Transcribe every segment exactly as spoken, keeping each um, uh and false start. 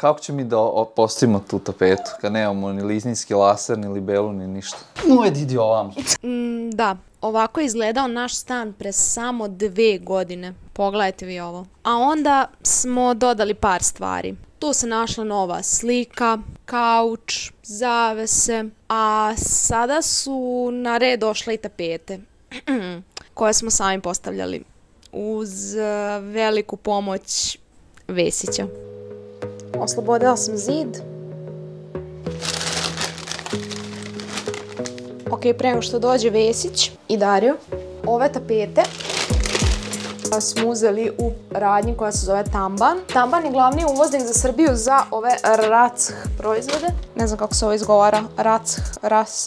Kako će mi da postavimo tu tapetu, kad nemamo ni lizinski laser, ni libelu, ni ništa? No, edi, idi ovam. Da, ovako je izgledao naš stan pre samo dve godine. Pogledajte vi ovo. A onda smo dodali par stvari. Tu se našla nova slika, kauč, zavese, a sada su na red došle i tapete koje smo sami postavljali uz veliku pomoć Vesića. Oslobodila sam zid. Ok, prema što dođe Vesić i Darija, ove tapete smo uzeli u radnji koja se zove Tamban. Tamban je glavni uvoznik za Srbiju za ove Rasch proizvode. Ne znam kako se ovo izgovara. Rasch,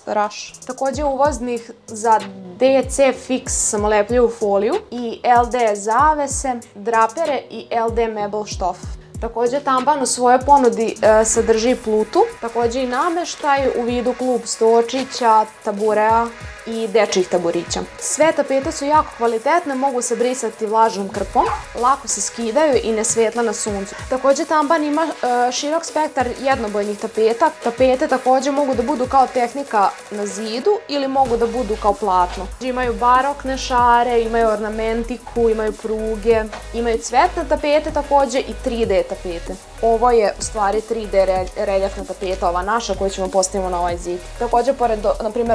Rasch. Također je uvoznik za D C fix samolepljivu foliju i L D zavese, drapere i L D mebel štof. Također Tamban u svojoj ponudi sadrži plutu, također i nameštaj u vidu klub stočića, taburea i dečjih taburića. Sve tapete su jako kvalitetne, mogu se brisati vlažnom krpom, lako se skidaju i ne svetla na suncu. Također Tamban ima širok spektar jednobojnih tapeta. Tapete također mogu da budu kao tehnika na zidu ili mogu da budu kao platno. Imaju barokne šare, imaju ornamentiku, imaju pruge, imaju cvetne tapete također i tri D tapete. Ovo je u stvari tri D reljefna tapeta, ova naša koju ćemo postaviti na ovaj zid. Također, pored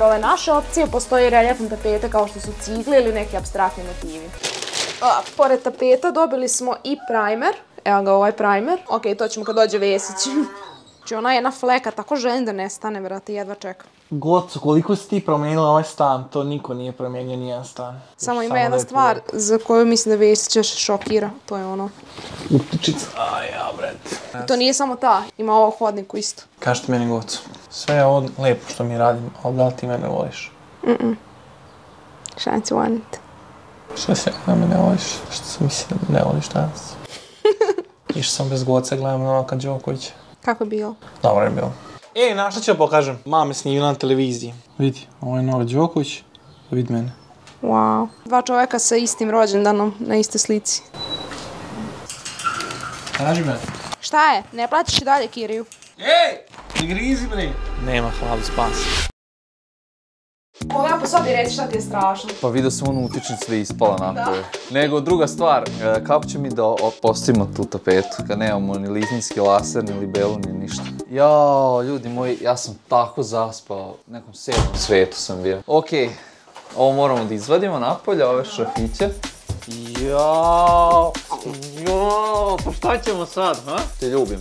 ove naše opcije, postoji reljefne tapete kao što su cigle ili neki apstraktni motivi. Pored tapeta dobili smo i primer. Evo ga, ovaj primer. Ok, to ćemo kad dođe Vesić. Znači, ona je jedna fleka, tako želim da nestane, brate, jedva čekam. Gocu, koliko si ti promijenila ovaj stan? To niko nije promijenio nijedan stan. Samo ima jedna stvar za koju mislim da Vesić još šokira. To je ono... Utučica. Aj, ja, bret. To nije samo ta, ima ovo hodniku isto. Kažete meni, Gocu, sve je ovo lijepo što mi radim, ali da li ti mene voliš? Mm-mm. Šanci vanite. Šta si rekla da me ne voliš? Šta sam mislila da ne voliš danas? Išao sam bez Goca, gledam Novaka Đokovića. Kako je bilo? Dobro je bilo. E, našta ću da pokažem. Mame snimila na televiziji. Vidi, ovo je Novak Đoković. Vidi mene. Wow. Dva čoveka sa istim rođendanom, na iste slici. Traži me. Šta je? Ne plaćaš i dalje kiriju? Ej! Ne grizi me! Nema hladu spasa. Ovo ja po sobi reći šta ti je strašno. Pa vidio sam onu utičnicu da je ispala napolje. Nego druga stvar, kako će mi da postavimo tu tapetu kad nemamo ni lizinski laser, ni libelu, ni ništa. Jao, ljudi moji, ja sam tako zaspao, u nekom sedmom svetu sam bio. Okej, ovo moramo da izvadimo napolje, ove šrafiće. Jao, jao, pa šta ćemo sad, ha? Te ljubim.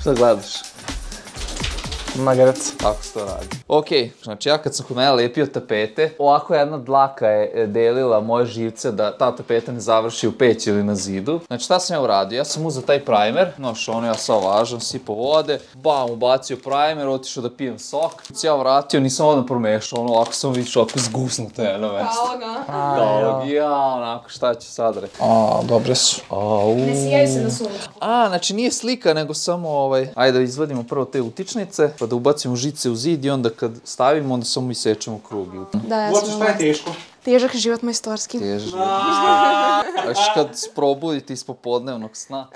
Šta gledaš? Magarac. Tako se to radi. Okej, znači ja kad sam kod mene lepio tapete, ovako jedna dlaka je delila moje živce da ta tapeta ne završi u peći ili na zidu. Znači šta sam ja uradio? Ja sam uzao taj primer, noš ono ja sam važan, sipao vode, bam, ubacio primer, otišao da pijem sok. Znači ja vratio, nisam odmah promešao, ono ovako sam vidio ovako zgusnuto jedno mesto. Kao ga. Kao ga, ja, onako šta ću sad reći. A, dobre su. Ne sijaju se na suncu. A, znači nije slika, nego samo ovaj, ajde da izvadimo prvo te utičnice, da ubacimo žice u zid i onda kad stavimo, onda samo isečemo krug. Uopće šta je teško? Težak je život majstorski. Težak je. Znaš kad probudite iz popodnevnog sna.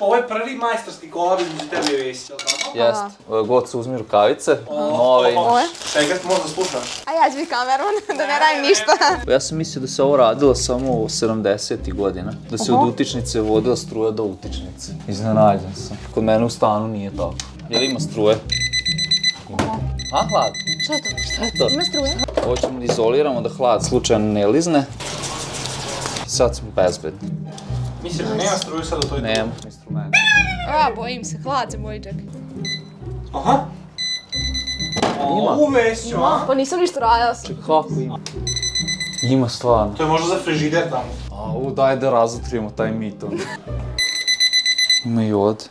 Ovo je prvi majstorski kolor između tebe i Vesića, ili tako? Jeste. Gocu, uzmi rukavice. Nove imaš. Čekaj, možda slušaš. A ja ću biti kameron, da ne radim ništa. Ja sam mislio da se ovo radilo samo u sedamdesetih godina. Da se od utičnice vodila struja do utičnice. Iznenađen sam. Kod mene u stanu nije tako. Jel ima struje? A, hlad? Šta je to? Šta je to? Ima struje? Ovo ćemo da izoliramo da hlad slučajno ne lizne. Sad smo bezbedni. Misliš da nema struju sad u toj drugu? Nema instrumenta. A, bojim se, hlad se boji, čekaj. Aha! Ima. Uveću, a? Pa nisam ništa radila sam. Čekaj, kako ima? Ima stvarno. To je možda za frižider tamo. A, u, daj da razotrijemo taj mit onda. Ima i od.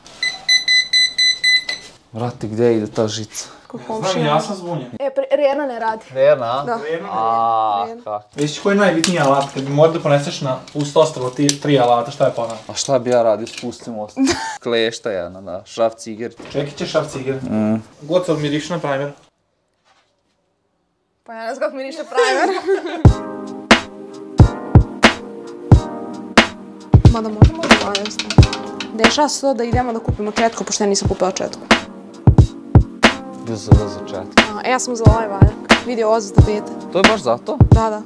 Vrati, gdje ide ta žica? Znam, ja sam zvunjen. E, Rerna ne radi. Rerna? Da. Aaaa, kako? Vesić, koji je najbitniji alat? Kad bi morali da poneseš na pusto ostrovo tri alata, šta je pa naš? A šta bi ja radio s pustim ostrovo? Klešta jedna, da. Šraf ciger. Čekaj će šraf ciger. Goco, miriš na primer. Pa ja ne znam kako miriš na primer. Mada možemo da gledam s tamo. dešava se to da idemo da kupimo četku, pošto ja nisam kupila četku. Bio sam za četke. E, ja sam za ovaj valjak. Vidio ovo za tapete. To je baš zato? Da, da.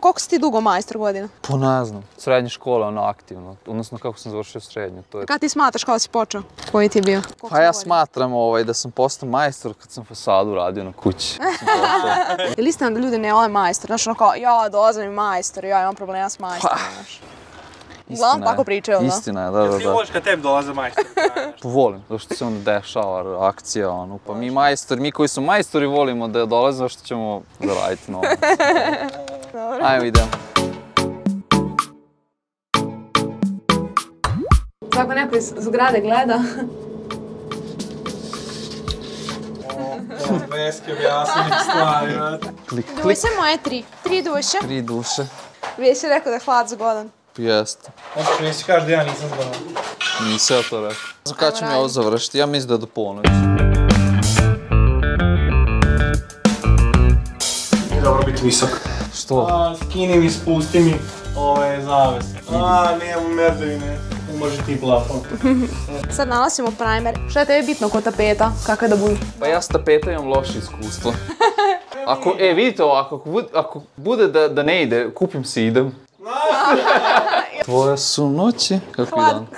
Koliko si ti dugo majstor godina? Pa ne znam. Srednja škola, ono, aktivno. Odnosno, kako sam završio srednju. Kada ti smatraš kada si počeo? Koji ti je bio? Pa ja smatram da sam postao majstor kad sam fasadu radio na kući. Ili istina da ljudi ne vole majstor? Znaš, ono kao, ja dolaze mi majstor, ja imam problema s majstorom, znaš. Uglavnom tako pričaju, da? Istina je, da, da, da. Ti voliš kad tebi dolaze majstor? Volim, zašto se onda dešava akcija, ono, pa mi majstor, mi koji su majstori volimo da dolaze, zašto ćemo zaraditi novac. Ajmo, idemo. Tako neko iz zgrade gleda. Veske objasniti stvari, vrat. Klik, klik. Duše moje tri. Tri duše. Tri duše. Već je rekao da je hlad zgodan. Jeste. Onda što nisi kaži da ja nisam zgodan. Nisam ja to rekao. Znam kada ću mi ovo završiti, ja mislim da je do ponoći. Nije dobro biti visok. Što? Skini mi, spusti mi ove zavese. A, nijemo merdevine. Može ti plafon. Sad nalazimo primer. Šta je tebi bitno kod tapeta? Kako je da budu? Pa ja s tapeta imam loše iskustvo. E, vidite ovako, ako bude da ne ide, kupim si idem. Tvoje su noći.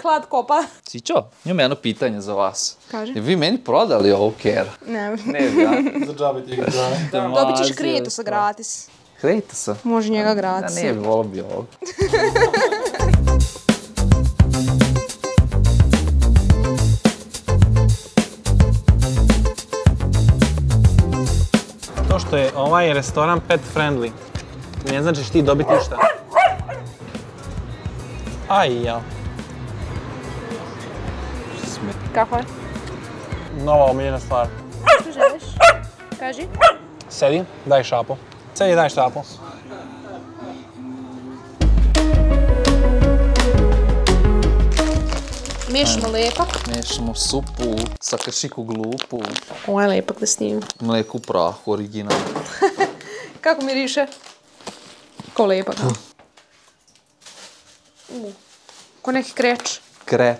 Hlad kopa. Cićo, imam jedno pitanje za vas. Kaži. Vi meni prodali ovo kjera? Ne. Ne bi ja. Za džabe ti ga džabe. Dobit ćeš kretusa gratis. Kretusa? Može njega gratis. Da ne bi volao bi ovo. To što je ovaj restoran pet friendly, ne značiš ti dobiti ništa. Aj, jao. Kako je? Nova omiljena stvar. Što želiš? Kaži. Sedi, daj šapu. Sedi, daj šapu. Miješamo lepak. Miješamo supu, sakašiku glupu. Ovo je lepak da snimim. Mleko u prahu, originalno. Kako miriše? Kao lepak. Ko neki kreč. Kreč.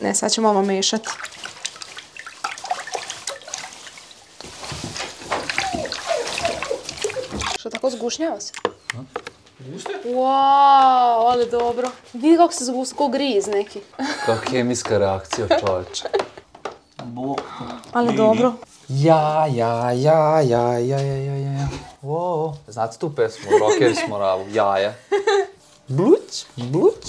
Ne, sad ćemo ovo mešati. Što tako zgušnjava se? Guste? Wow, ali dobro. Vidi kako se zgusti, kao griz neki. Kao kemijska reakcija, čovječe. Ali dobro. Ja, ja, ja, ja, ja, ja, ja. Znate tu pesmu, rockeri smo ravu, jaja. Bluć, bluć.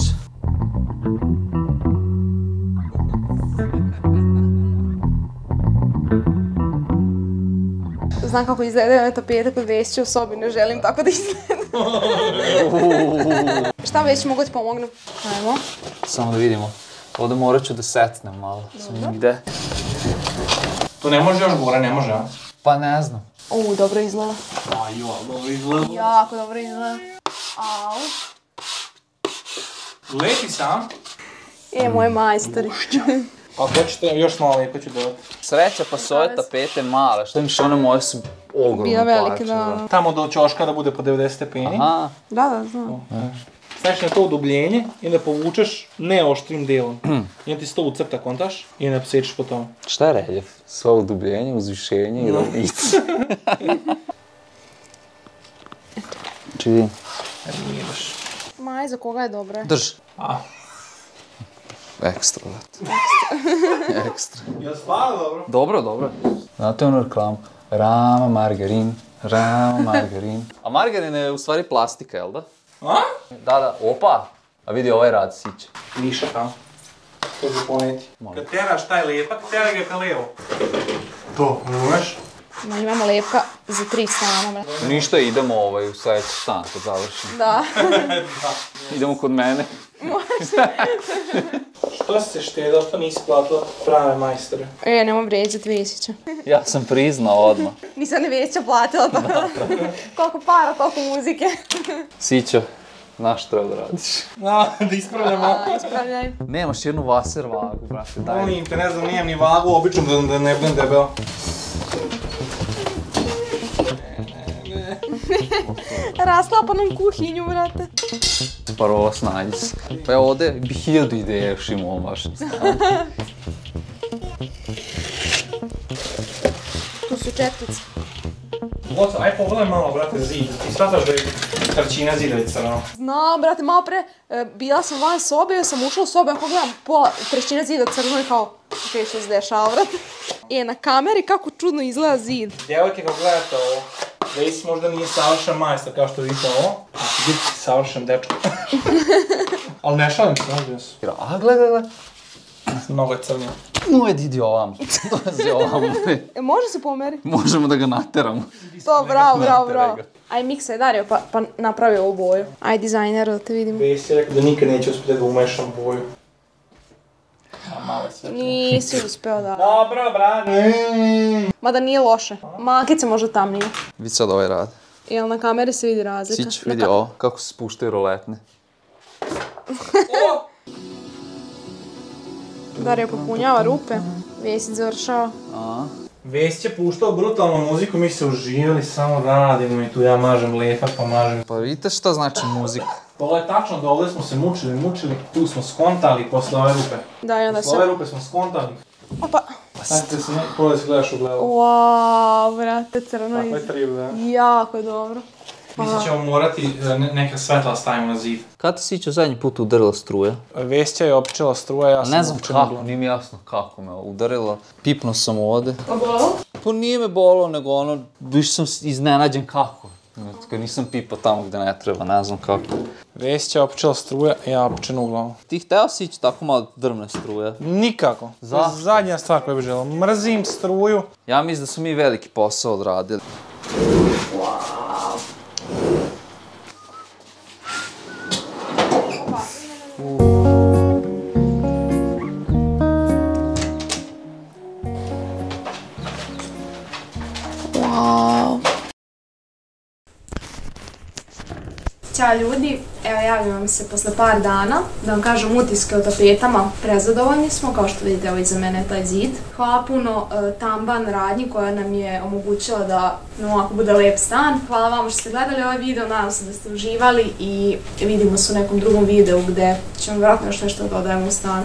Znam kako izgledaju ove tapete kod Vesića u sobi, ne želim tako da izgledam. Šta već mogu ti pomognem? Ajmo. Samo da vidimo. Ovdje morat ću da setnem malo, sam nigde. To ne može još gore, ne može, a? Pa ne znam. U, dobro izgleda. A jo, dobro izgleda. Jako dobro izgleda. Au. Lepi sam. E, moje majstori. Pa hoćete još malo lijepo ću dodati. Sreća pa su ove tapete male, što miš one moje su ogromno plače. Tamo do čoška da bude po devedeset stepeni. Da, da, znam. Staviš na to udubljenje i onda povučeš neoštrim delom. I onda ti se to ucrta, kontaš, i onda sečeš po tomu. Šta je reljef? Svoje udubljenje, uzvišenje i ravnice. Čidi. Maj, za koga je dobro? Drži. Ekstra, vrati. Ekstra. Ekstra. Ja stvarno dobro. Dobro, dobro. Znate ono reklamu? Rama, margarin, rama, margarin. A margarin je u stvari plastika, jel da? A? Da, da. Opa! A vidi ovaj rad siće. Niša tamo. To ću poneti. Kad teraš taj lepak, teraj ga ka levo. To, umeš? No, imamo lepka za tri stana. Ništa, idemo ovaj u sljedeći stan kad završimo. Da. Idemo kod mene. Može. Što si se štedao, što nisi platila prave majstore? E, nemam vređati Vesića. Ja sam priznao odmah. Nisam ne Vesića platila, pa koliko para, koliko muzike. Sićo, znaš što je da radiš? Da ispravljamo. Ispravljaj. Nemaš jednu vaser vagu, brate, daj. Molim te, ne znam, nijem ni vagu, obično da ne budem debel. Raslapanom kuhinju, brate. Prvo snađi se. Pa evo ovde hiljadu ideja još imamo u vašem stanu. Tu su četnice. Goca, aj pogledaj malo, brate, zid. Ti shvataš da je karčina zida je crna. Znam, brate, malo pre bila sam van sobe, joj sam ušla u sobe, ako gledam pola trećina zida crno i kao, ok, što se dešava, brate. E, na kameri kako čudno izgleda zid. Djevojke, kako gledate ovo? Vesić možda nije savršen majstor kao što vidite ovo, a ti biti savršen dečko. Ali ne šalim se, ne znam. A, gledaj, gledaj. Mnogo je crnija. No, edi, idi ovamo. Dolazi ovamo. Može se pomeri? Možemo da ga nateramo. To, bravo, bravo, bravo. Aj, Miksa je dario pa napravio ovu boju. Aj, dizajner, da te vidimo. Vesić je rekao da nikad neće uspjeti da umešam boju. Nisi uspeo da... Dobro, brad! Mada nije loše. Makice možda tamnije. Vidi sad ovaj rad. Jel na kameri se vidi razlika? Sić, vidi ovo, kako se spuštaju roletne. Darija popunjava rupe. Vesić završava. Vesić je puštao brutalnu muziku, mi se uživali, samo radimo i tu ja mažem lepak pa mažem. Pa vidite šta znači muzika. Pogledaj, tačno da ovdje smo se mučili, mučili, tu smo skontali posle ove rupe. Da, i onda se... Posle ove rupe smo skontali. Opa! Stavite se, pogledaj se gledaš u glavu. Uau, brate, crno iz... Tako je trip, da. Jako je dobro. Mislim ćemo morati neka svetla stavimo na zid. Kada ti si ićeo zadnji put udarila struja? Vesića je općela struja, ja sam... Ne znam kako, nije mi jasno kako me udarila. Pipno sam ovde. A bolo? Pa nije me bolo, nego ono, više sam iznenađen kako. Tako nisam pipao tamo gde ne treba, ne znam kako. Vesića je općela struja, ja općen u glavu. Ti hteo si ići tako malo drvne struje? Nikako. Zašto? Zadnja stvar koja bih želao, mrzim struju. Ja mislim da su mi veliki posao odradili. Ćao ljudi, evo javljam vam se posle par dana da vam kažem utiske o tapetama, prezadovoljni smo, kao što vidite evo iza mene je taj zid. Hvala puno Tamban radnji koja nam je omogućila da nam ovako bude lep stan. Hvala vam što ste gledali ovaj video, nadam se da ste uživali i vidimo se u nekom drugom videu gde ćemo vjerojatno još nešto dodajemo u stan.